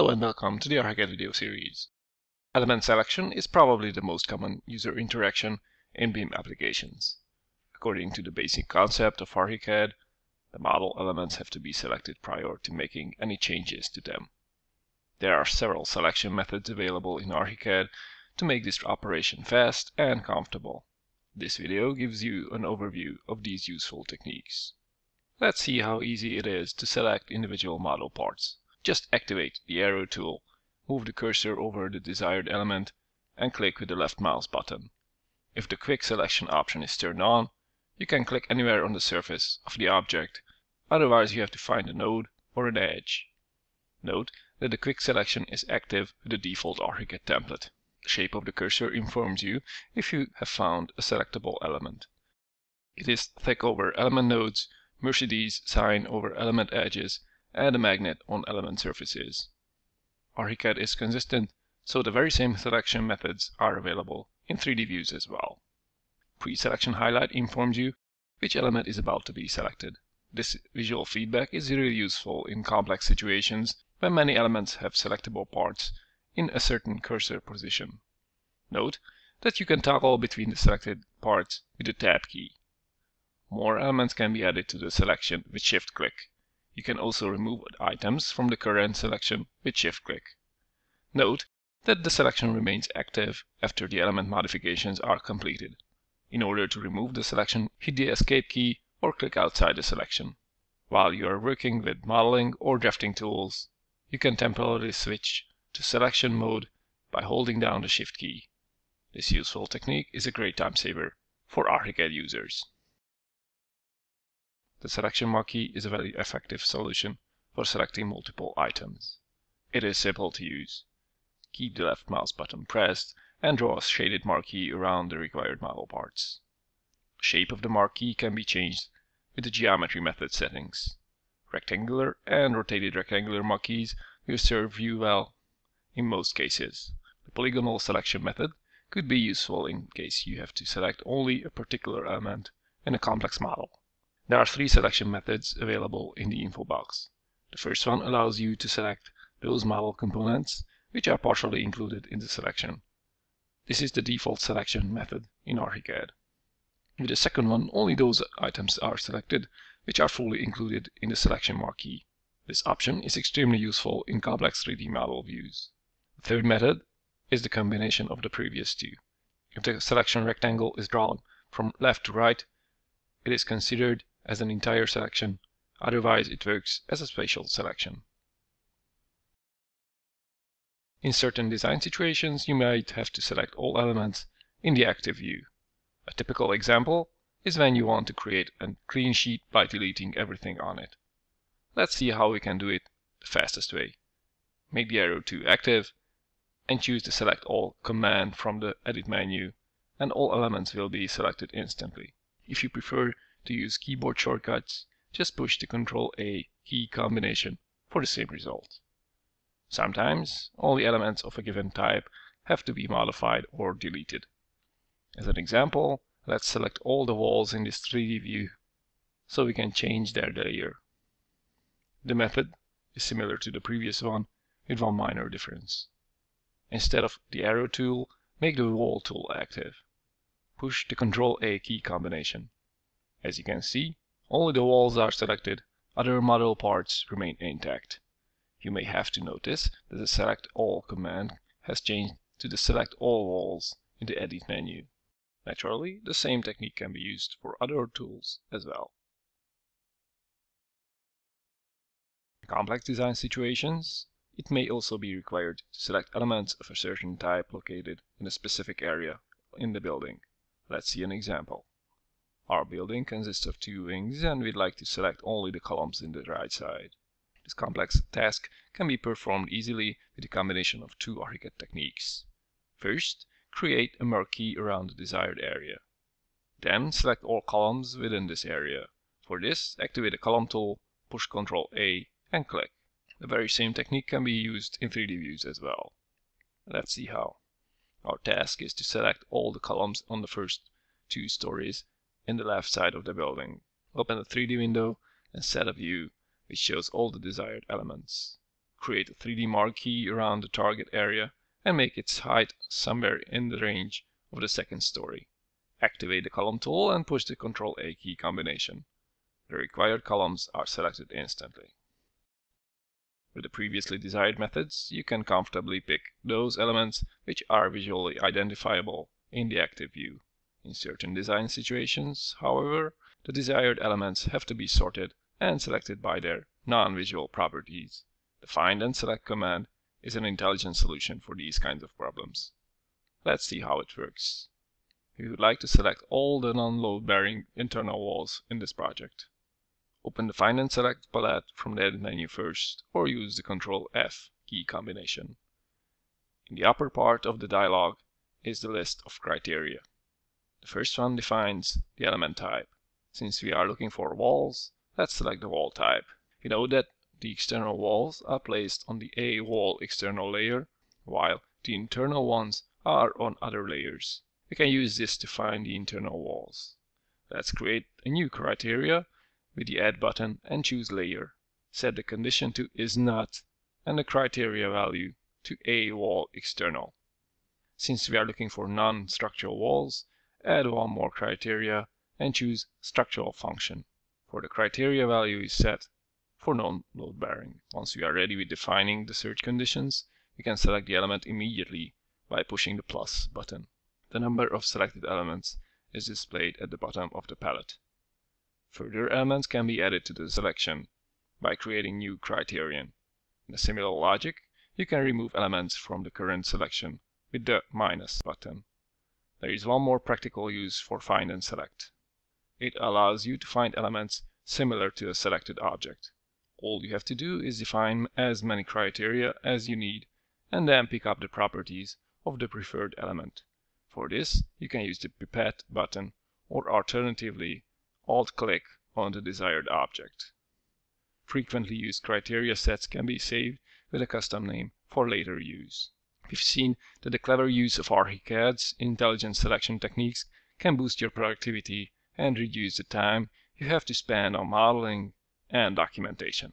Hello and welcome to the ArchiCAD video series. Element selection is probably the most common user interaction in BIM applications. According to the basic concept of ArchiCAD, the model elements have to be selected prior to making any changes to them. There are several selection methods available in ArchiCAD to make this operation fast and comfortable. This video gives you an overview of these useful techniques. Let's see how easy it is to select individual model parts. Just activate the arrow tool, move the cursor over the desired element, and click with the left mouse button. If the quick selection option is turned on, you can click anywhere on the surface of the object, otherwise you have to find a node or an edge. Note that the quick selection is active with the default ArchiCAD template. The shape of the cursor informs you if you have found a selectable element. It is thick over element nodes, Mercedes sign over element edges, and a magnet on element surfaces. ArchiCAD is consistent, so the very same selection methods are available in 3D views as well. Pre-selection highlight informs you which element is about to be selected. This visual feedback is really useful in complex situations when many elements have selectable parts in a certain cursor position. Note that you can toggle between the selected parts with the Tab key. More elements can be added to the selection with Shift-click. You can also remove items from the current selection with Shift-click. Note that the selection remains active after the element modifications are completed. In order to remove the selection, hit the Escape key or click outside the selection. While you are working with modeling or drafting tools, you can temporarily switch to selection mode by holding down the Shift key. This useful technique is a great time saver for ArchiCAD users. The selection marquee is a very effective solution for selecting multiple items. It is simple to use. Keep the left mouse button pressed and draw a shaded marquee around the required model parts. The shape of the marquee can be changed with the geometry method settings. Rectangular and rotated rectangular marquees will serve you well in most cases. The polygonal selection method could be useful in case you have to select only a particular element in a complex model. There are 3 selection methods available in the info box. The first one allows you to select those model components which are partially included in the selection. This is the default selection method in ArchiCAD. With the second one, only those items are selected which are fully included in the selection marquee. This option is extremely useful in complex 3D model views. The third method is the combination of the previous two. If the selection rectangle is drawn from left to right, it is considered as an entire selection, otherwise it works as a spatial selection. In certain design situations, you might have to select all elements in the active view. A typical example is when you want to create a clean sheet by deleting everything on it. Let's see how we can do it the fastest way. Make the arrow tool active and choose the Select All command from the Edit menu, and all elements will be selected instantly. If you prefer to use keyboard shortcuts, just push the Ctrl-A key combination for the same result. Sometimes, all the elements of a given type have to be modified or deleted. As an example, let's select all the walls in this 3D view so we can change their layer. The method is similar to the previous one, with one minor difference. Instead of the arrow tool, make the wall tool active. Push the Ctrl-A key combination. As you can see, only the walls are selected, other model parts remain intact. You may have to notice that the Select All command has changed to the Select All Walls in the Edit menu. Naturally, the same technique can be used for other tools as well. In complex design situations, it may also be required to select elements of a certain type located in a specific area in the building. Let's see an example. Our building consists of 2 wings, and we'd like to select only the columns in the right side. This complex task can be performed easily with a combination of 2 ArchiCAD techniques. First, create a marquee around the desired area. Then select all columns within this area. For this, activate the column tool, push Ctrl-A and click. The very same technique can be used in 3D views as well. Let's see how. Our task is to select all the columns on the first 2 stories in the left side of the building. Open the 3D window and set a view which shows all the desired elements. create a 3D marquee around the target area and make its height somewhere in the range of the second story. Activate the column tool and push the Ctrl-A key combination. The required columns are selected instantly. With the previously desired methods, you can comfortably pick those elements which are visually identifiable in the active view. In certain design situations, however, the desired elements have to be sorted and selected by their non-visual properties. The Find and Select command is an intelligent solution for these kinds of problems. Let's see how it works. We would like to select all the non-load-bearing internal walls in this project. Open the Find and Select palette from the edit menu first, or use the Ctrl+F key combination. In the upper part of the dialog is the list of criteria. The first one defines the element type. Since we are looking for walls, let's select the wall type. We know that the external walls are placed on the A wall external layer, while the internal ones are on other layers. We can use this to find the internal walls. Let's create a new criteria with the Add button and choose Layer. Set the condition to Is Not and the criteria value to A wall external. Since we are looking for non-structural walls, add one more criteria and choose Structural function, for the criteria value is set for non-load bearing. Once we are ready with defining the search conditions, we can select the element immediately by pushing the plus button. The number of selected elements is displayed at the bottom of the palette. Further elements can be added to the selection by creating new criterion. In a similar logic, you can remove elements from the current selection with the minus button. There is one more practical use for Find and Select. It allows you to find elements similar to a selected object. All you have to do is define as many criteria as you need and then pick up the properties of the preferred element. For this, you can use the pipette button or alternatively Alt-click on the desired object. Frequently used criteria sets can be saved with a custom name for later use. We've seen that the clever use of ArchiCAD's intelligent selection techniques can boost your productivity and reduce the time you have to spend on modeling and documentation.